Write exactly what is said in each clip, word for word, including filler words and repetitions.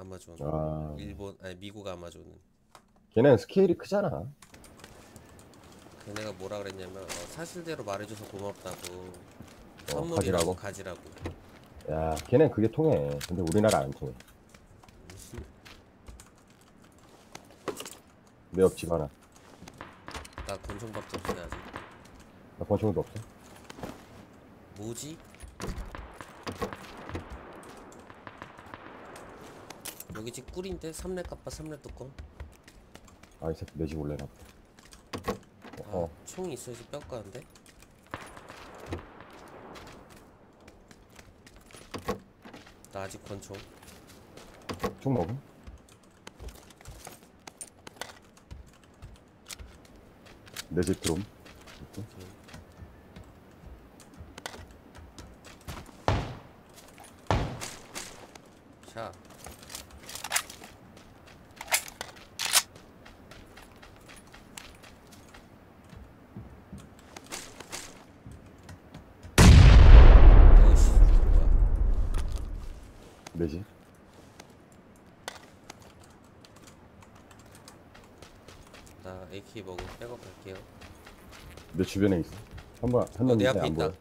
아마존. 아... 일본 아니 미국 아마존은. 걔는 스케일이 크잖아. 걔네가 뭐라 그랬냐면 어, 사실대로 말해줘서 고맙다고. 어, 선물이라고 가지라고. 야, 걔네 그게 통해. 근데 우리나라 안 통해. 내 옆 집 하나. 나 권총밥도 없네 아직. 나 권총도 없어. 뭐지? 여기 집 꿀인데? 삼렙 까빠 삼렙 뚜껑? 아 이 새끼 내 집 올래나 보다. 아 어. 총이 있어야지 뼈 까는데? 나 아직 권총 총 먹음? 내 집 들어옴. 자 되지? 나 에이케이 먹고 백업 갈게요. 내 주변에 있어. 한번 한 놈 있어. 안 보여.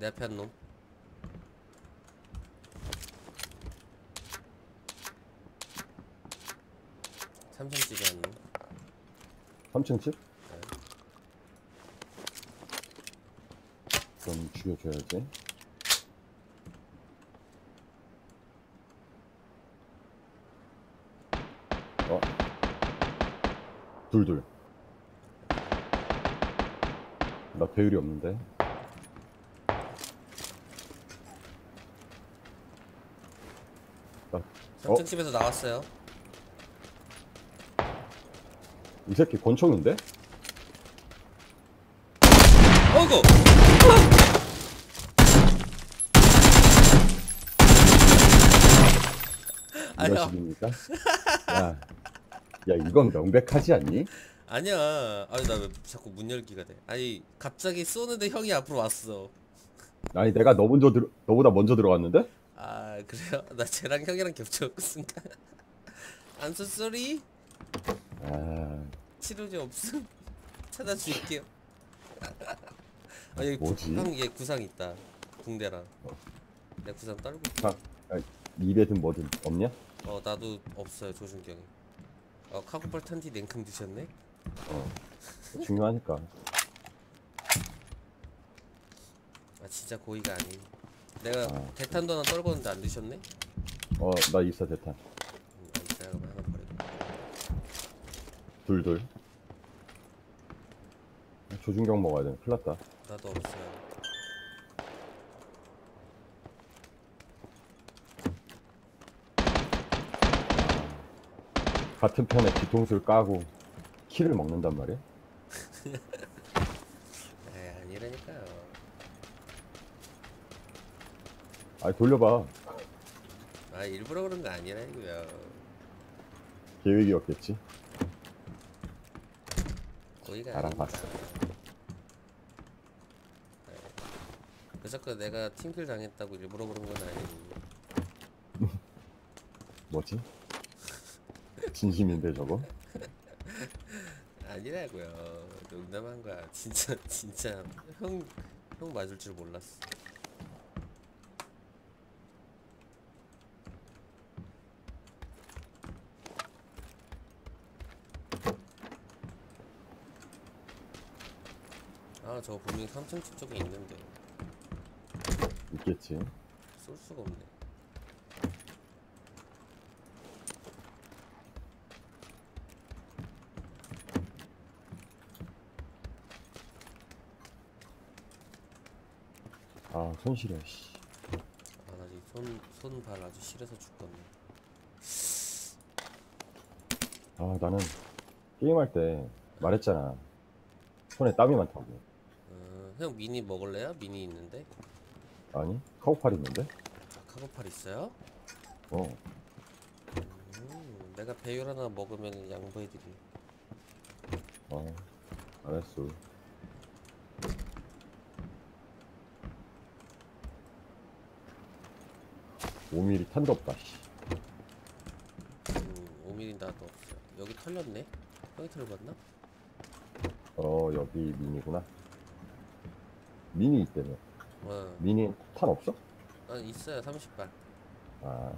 내 앞에 한 놈. 삼층 집에 한 놈. 삼층 집? 네. 그럼 죽여줘야지. 둘둘. 나 배율이 없는데. 나 삼층 어? 집에서 나왔어요. 이 새끼 권총인데? 어이구! 아니요. 이러십니까? 야. 야 이건 명백하지 않니? 아니야. 아니 나 왜 자꾸 문 열기가 돼. 아니 갑자기 쏘는데 형이 앞으로 왔어. 아니 내가 너 먼저 들어, 너보다 먼저 들어갔는데? 아 그래요? 나 쟤랑 형이랑 겹쳐갖고 쓴가? I'm so sorry. 아... 치료제 없음? 찾아줄게요. 아 여기 뭐지? 형 얘 구상 있다. 붕대랑. 어. 내 구상 떨고 있어. 아, 아, 입에든 뭐든 없냐? 어 나도 없어요 조준경이. 어 카고팔 탄티 냉큼 드셨네? 어 중요하니까. 아 진짜 고의가 아니네. 내가 아, 대탄도 하나 떨궜는데 안 드셨네? 어 나 있어 대탄. 음, 아 있어요? 그럼 하나 버리고. 둘둘. 조준경 먹어야 되네. 큰일 났다. 나도 없어요. 같은 편에 뒤통수를 까고 키를 먹는단 말이야? 에이 아니라니까요. 아니 돌려봐. 아 일부러 그런 거 아니라고요. 계획이었겠지? 고의가 알아봤어. 그저께 내가 팀킬 당했다고 일부러 그런 건 아니고. 뭐지? 진심인데 저거? 아니라고요. 농담한 거야. 진짜 진짜 형 형 맞을 줄 몰랐어. 아 저거 분명히 삼층 집 쪽에 있는데. 있겠지. 쏠 수가 없네. 아, 손 시려, 씨. 아, 나 지금 손, 손, 발 아주 시려서 죽겠네. 아, 나는 게임할 때 말했잖아. 손에 땀이 많다고. 음, 형 미니 먹을래요? 미니 있는데? 아니, 카고팔 있는데? 아, 카고팔 있어요? 어. 음, 내가 배율 하나 먹으면 양보해드리. 어, 알았어. 오밀리 탄도 없다. 씨. 하나도 없어. 여기 털렸네? 여기 털렸나? 어, 여기 미니구나. 미니 있다며. 어. 미니 탄 없어? 아, 있어요. 삼십 발. 아.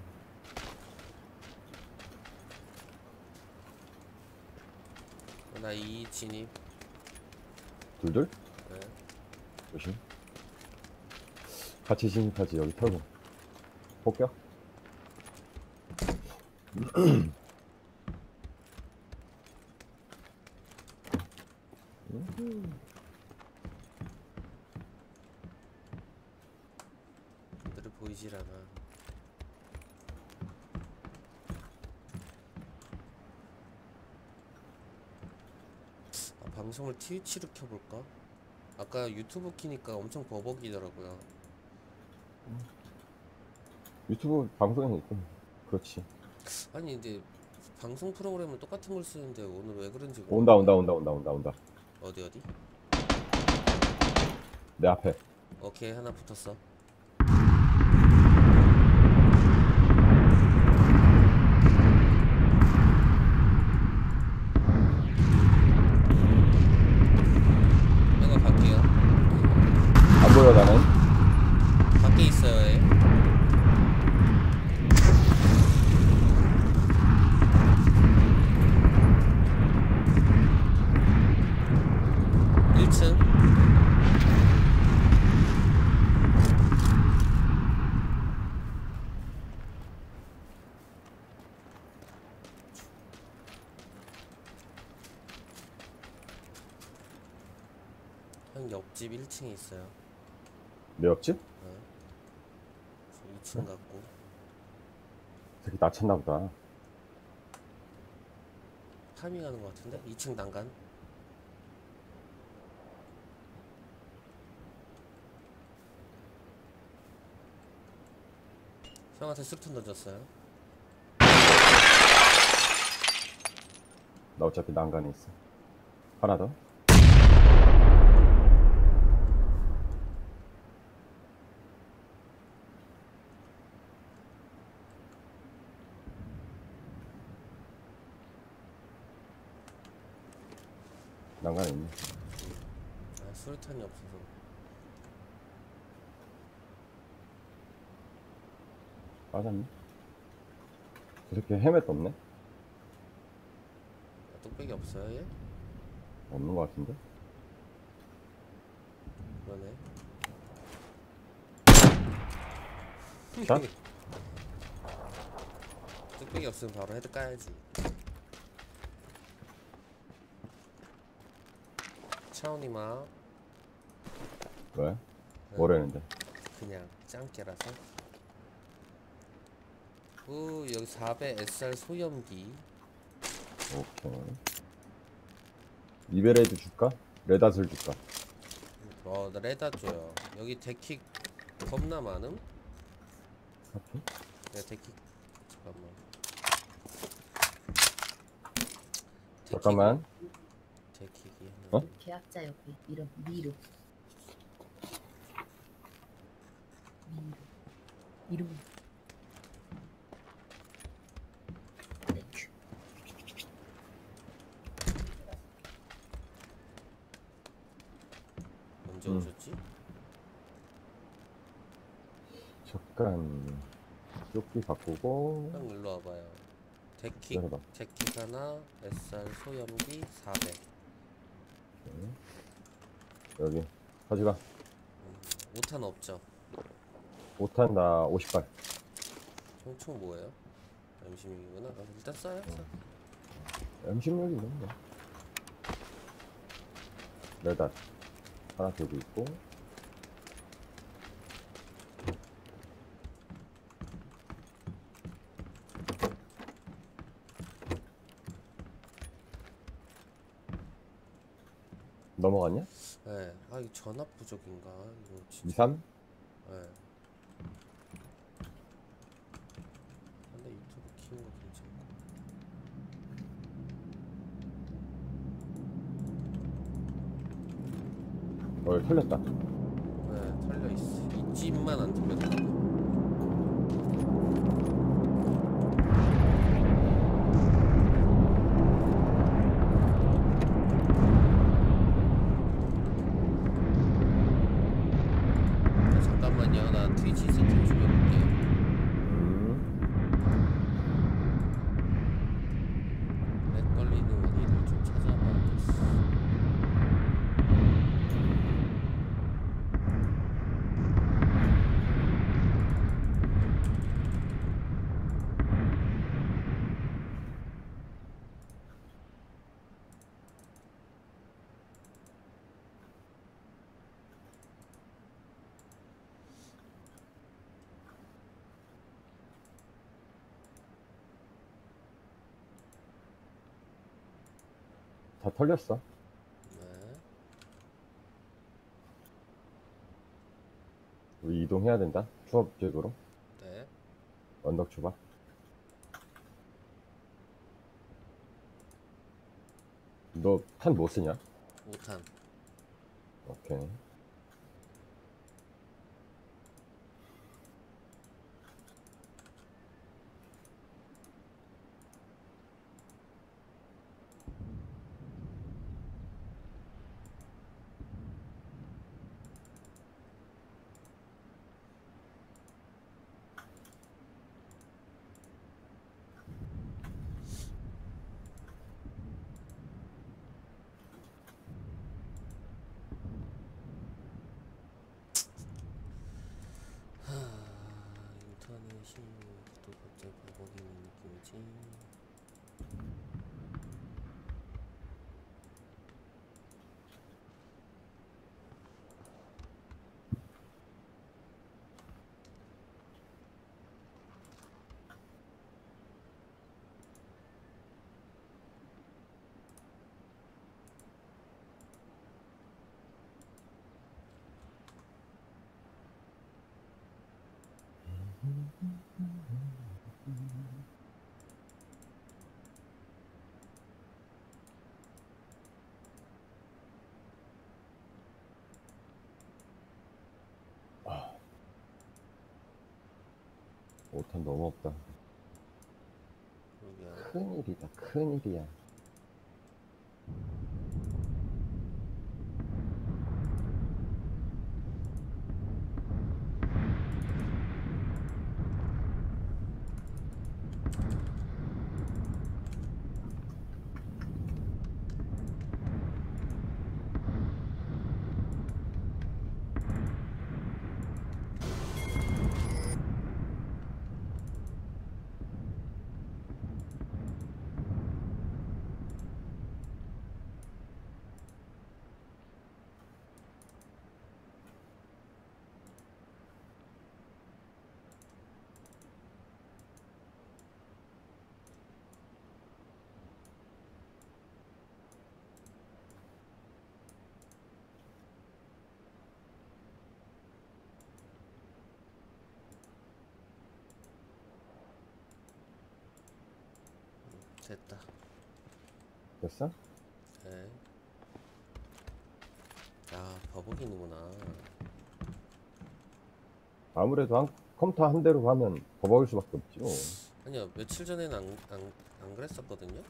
나 이 진입. 둘둘? 네. 조심. 같이 진입하지. 여기 털고. 폭격? 들을 보이질 않아. 아, 방송을 트위치로 켜볼까? 아까 유튜브 키니까 엄청 버벅이더라고요. 유튜브 방송에 있고. 그렇지. 아니 이제 방송 프로그램을 똑같은 걸 쓰는데 오늘 왜 그런지 모르겠네. 온다 온다 온다 온다 온다 온다. 어디 어디? 내 앞에. 오케이, 하나 붙었어. 내가 갈게요. 안 보여 나는. 밖에 있어요 얘. 형 옆집 일 층에 있어요. 내 옆집? 네. 이 층 네? 같고. 저기 낮췄나 보다. 파밍하는 것 같은데? 이 층 난간? 형한테 수류탄 던졌어요. 나 어차피 난간에 있어. 하나 더? 난간에 있네. 아, 수류탄이 없어서. 빠졌네. 이렇게 헤맷도 없네. 아, 뚝배기 없어요 얘? 없는 것 같은데? 그러네. 자? 뚝배기 없으면 바로 헤드 까야지. 차오니마. 왜? 응. 뭐라는데? 그냥 짱깨라서. 우, 여기 사 배 에스알 소염기. 오케이. 이베레드 줄까? 레닷을 줄까? 어, 나 레닷 줘요. 여기 데킥 겁나 많음? 오케이. 네, 데킥. 잠깐만. 데킥. 잠깐만. 데킥이. 어? 계약자 옆에 이름 미루. 미루. 미루. 언제 음. 오셨지? 잠깐 조끼 바꾸고. 형 일로 와봐요. 데킥, 데킥 하나, 에스알 소염기 사 배. 오케이. 여기 가져가. 음. 오탄 없죠? 오탄 나 오십 발. 총총 뭐예요? 엠십육이구나. 아, 일단 쏴요. 어. 엠십육이 있는데. 레다 하나 들고 있고. 넘어갔냐? 네. 아, 이거 전압 부족인가? 이거 진짜. 이삼? 네. 근데 유튜브 키는 거 괜찮고. 어, 털렸다. 네, 털려있어. 이 집만 안 털렸다. 다 털렸어. 네. 우리 이동해야 된다. 추업 계획으로. 네. 언덕 초밥. 너 탄 뭐 쓰냐? 오 탄. 오케이. 오탄 너무 없다. 큰일이다, 큰일이야. 됐다. 됐어? 네. 아, 버벅이는구나. 아무래도 한, 컴퓨터 한 대로 가면 버벅일 수밖에 없죠. 아니요, 며칠 전에는 안, 안, 안 그랬었거든요.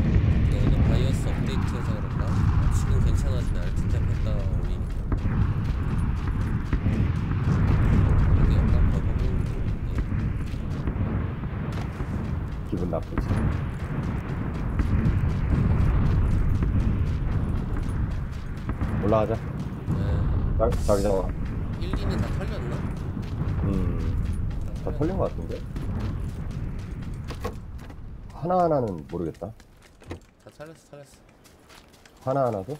근데 오늘 바이오스 업데이트해서 그런가? 아, 지금 괜찮아지네. 알트탭 했다가 올리니까. 근데 약간 버벅이 기분 나쁘지. 올라가자. 네. 자기장아. 일, 이는 다 털렸나? 음. 다 털린 것 같은데? 하나하나는 모르겠다. 다 털렸어, 털렸어. 하나하나도?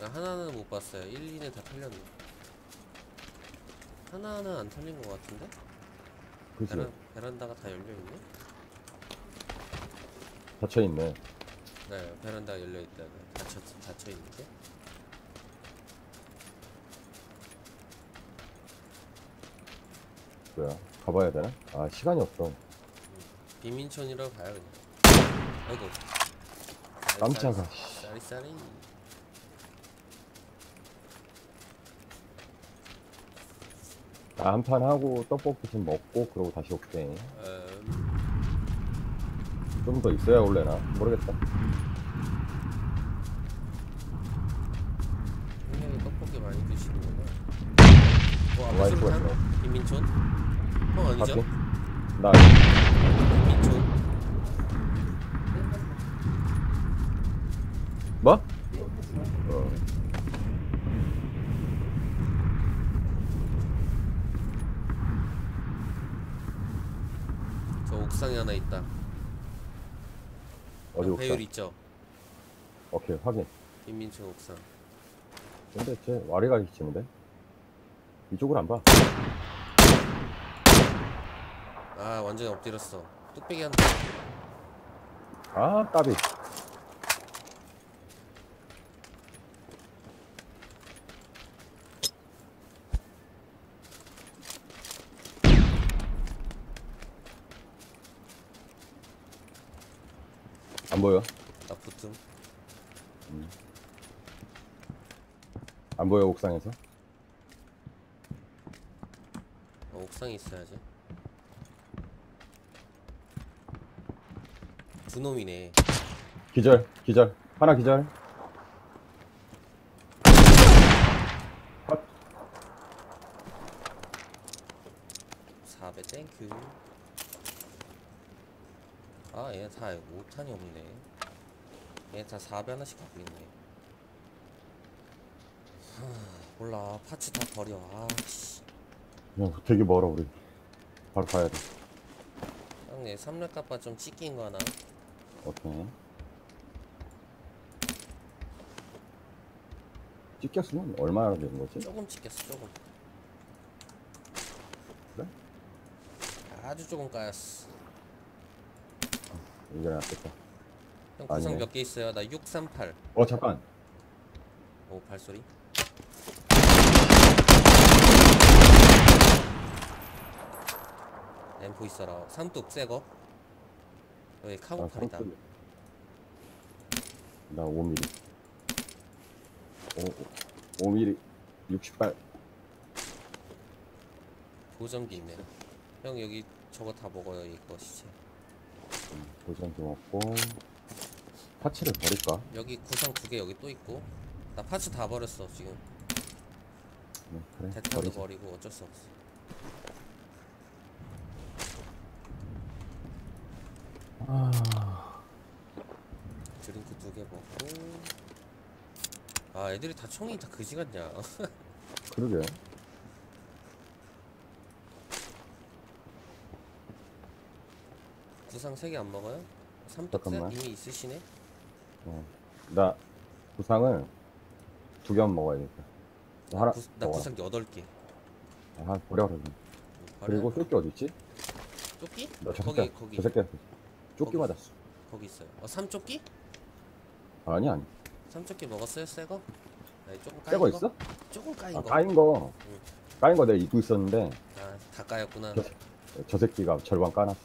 나 하나는 못 봤어요. 일, 이는 다 털렸네. 하나하나 안 털린 것 같은데? 그치? 베란, 베란다가 다 열려있네? 닫혀있네. 네, 베란다가 열려있다. 닫혀, 닫혀있는데? 뭐야? 가봐야 되나? 아, 시간이 없어. 비민촌이라고 봐요 그냥. 아이고, 깜짝아. 쌀이쌀이. 한판 하고 떡볶이 좀 먹고 그러고 다시 올게. 음... 좀 더 있어야 올래나 모르겠다. 형님이 떡볶이 많이 드시는구나. 와, 무슨 이민촌? 형 아니죠? 나 이민촌. 뭐? 어. 옥상에 하나 있다. 어디 옥상? 배율 있죠? 오케이, 확인. 빈민층 옥상. 근데 쟤 와리가 있는데? 이쪽을 안 봐. 아, 아 완전히 엎드렸어. 뚝배기 한다. 아 까비. 안 보여? 나 붙음. 음. 안 보여 옥상에서? 어, 옥상에 있어야지. 두 놈이네. 기절, 기절, 하나 기절. 사배 땡큐. 아, 얘 다 오탄이 없네. 얘 다 사배 하나씩 갖고 있네. 하, 몰라. 파츠 다 버려. 아, 씨. 야, 되게 멀어, 우리. 바로 가야 돼. 형님, 삼렙값만 좀 찍기인 거 하나? 오케이. 찍혔으면 얼마나 되는 거지? 조금 찍혔어, 조금. 그래? 아주 조금 까였어. 이거는 안됐다. 형 구상 몇 개 있어요? 나 육 삼팔. 어 잠깐. 오 발소리. 엠포 있어라. 삼뚝 새거. 여기 카고팔이다. 나 오 밀리. 오, 오 밀리 육십팔. 보정기 있네. 형 여기 저거 다 먹어요 이거 시체. 보상 좀 없고 파츠를 버릴까? 여기 구상 두 개 여기 또 있고. 나 파츠 다 버렸어 지금. 네, 그래. 대타도 버리고 어쩔 수 없어. 아... 드링크 두 개 먹고. 아 애들이 다 총이 다 그지 같냐? 그러게. 구상 세 개 안 먹어요? 삼 턱 이미 있으시네? 어. 나 구상을 두 개만 먹어야겠다. 나, 하나, 구, 나 구상 여덟 개. 아, 하나 버려. 그리고 조끼 어딨지? 조끼? 나 저 거기, 거기. 저 새끼한테 조끼 거기, 맞았어. 거기 있어요. 어, 삼 조끼? 아니, 아니. 삼 조끼 먹었어요? 새 거? 아니, 조금 까인 거? 새 거 있어? 조금 까인 아, 거. 까인 거. 응. 까인 거 내가 입고 있었는데. 아, 다 까였구나. 저, 저 새끼가 절반 까놨어.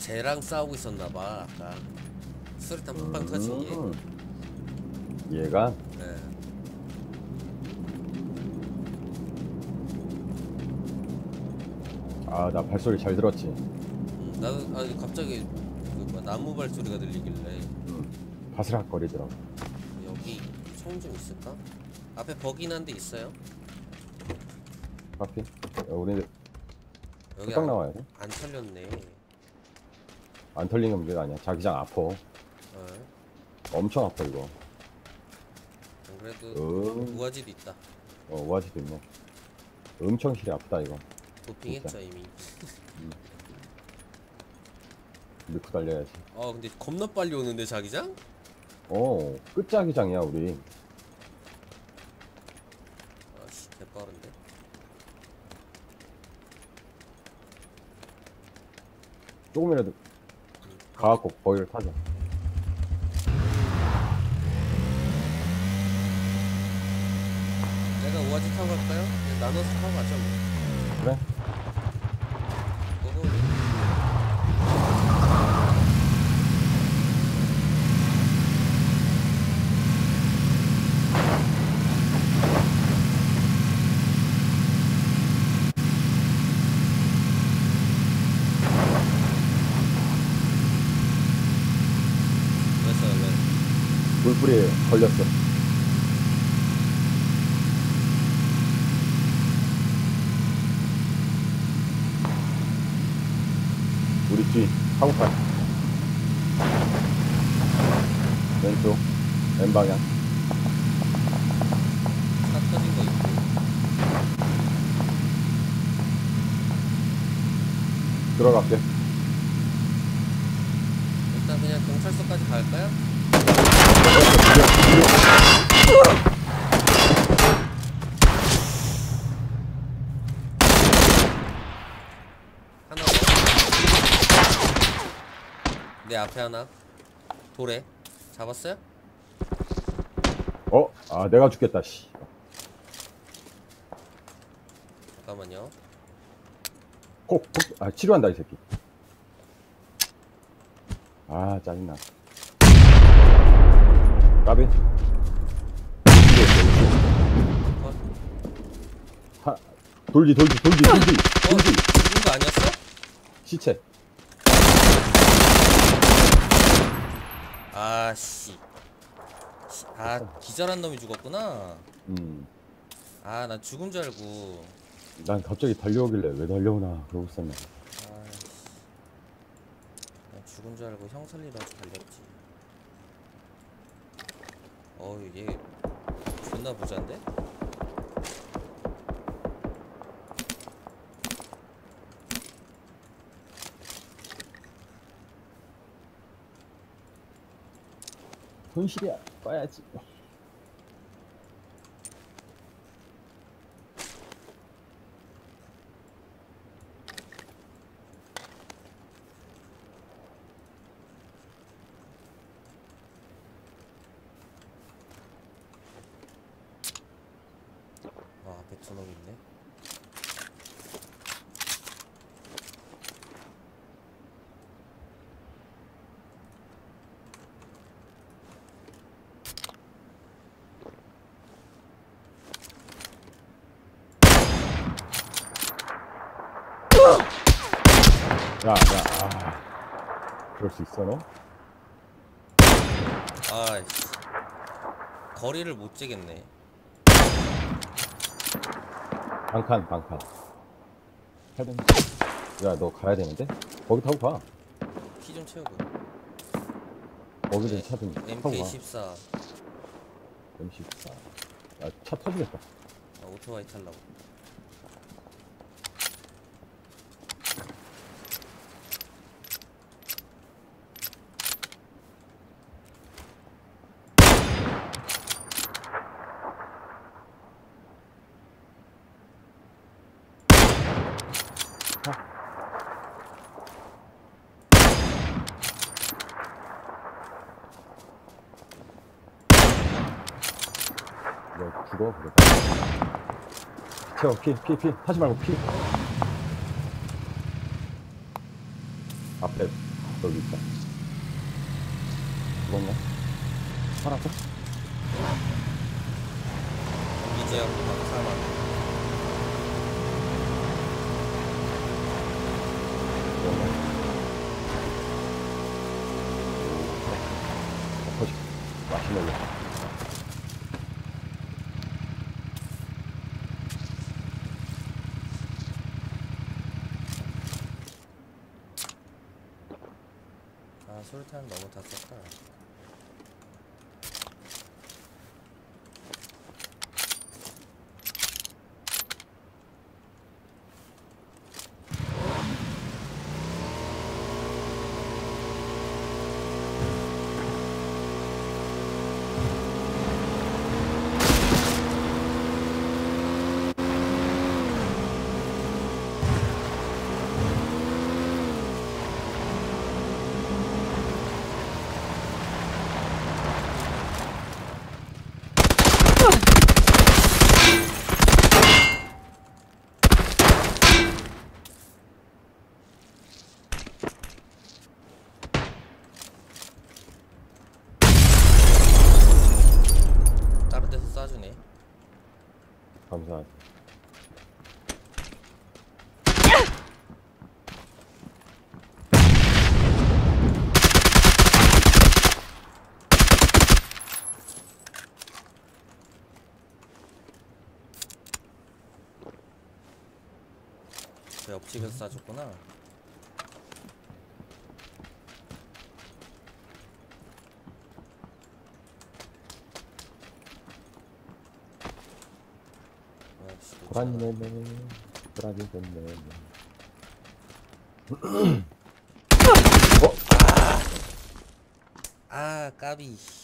쟤랑 싸우고 있었나봐. 아까 수류탄 팍팍 터진 얘. 얘가? 네. 아, 나 발소리 잘 들었지. 음, 나도 아니, 갑자기 그 나무 발소리가 들리길래. 음, 바스락거리더라고. 여기 총 좀 있을까? 앞에 버긴 한데 있어요? 앞에? 우리 여기 안, 나와야 돼? 안 털렸네. 안 털리는 문제가 아니야. 자기장 아파. 어. 엄청 아파 이거. 안 그래도 음. 우아지도 있다. 어 우아지도 있네. 엄청 실이 아프다 이거. 도핑했죠 이미. 음. 넣고 달려야지. 아 근데 겁나 빨리 오는데 자기장? 어 끝자기장이야 우리. 아씨 개빠른데. 조금이라도 가갖고 거기를 타자. 내가 우아지 타고 갈까요? 나눠서 타고 가자 뭐. 그래? 물뿌리에 걸렸어. 우리 뒤 카고팔 왼쪽 N 방향. 차 터진 거 있고. 들어갈게. 일단 그냥 경찰서까지 갈까요? Yeah. 하나. 내 앞에 하나. 돌에 잡았어요? 어? 아 내가 죽겠다 씨. 잠깐만요. 콕! 콕! 아 치료한다 이 새끼. 아 짜증나. 까비. 하, 돌지 돌지 돌지 돌지. 어, 돌지. 죽은 거 아니었어? 시체. 아씨. 아 기절한 놈이 죽었구나. 음. 아 나 죽은 줄 알고. 난 갑자기 달려오길래 왜 달려오나 그러고 있었네. 난 죽은 줄 알고 형 살리러 달렸지. 어우 얘 존나 부잔데? 손실이야 봐야지. 야, 야, 아. 그럴 수 있어, 너? 아이씨. 거리를 못 재겠네. 방칸, 방칸. 야, 너 가야 되는데? 거기 타고 가. 피 좀 채우고. 거기든 차든. 엠케이 십사. 엠 십사. 야, 차 터지겠다. 아, 오토바이 탈라고. 죽어 그래. 채워 피, 피, 피. 하지 말고 피. 앞에 여기 있다. 죽었나? 살았어? 이제야 살아. 엎어지. 맛이 먹어. 술탄 너무 다 썼다. 감사합니다. 저 옆집에서 싸줬구나. 보라니 네네 보라니 네네. 어? 아, 아 까비.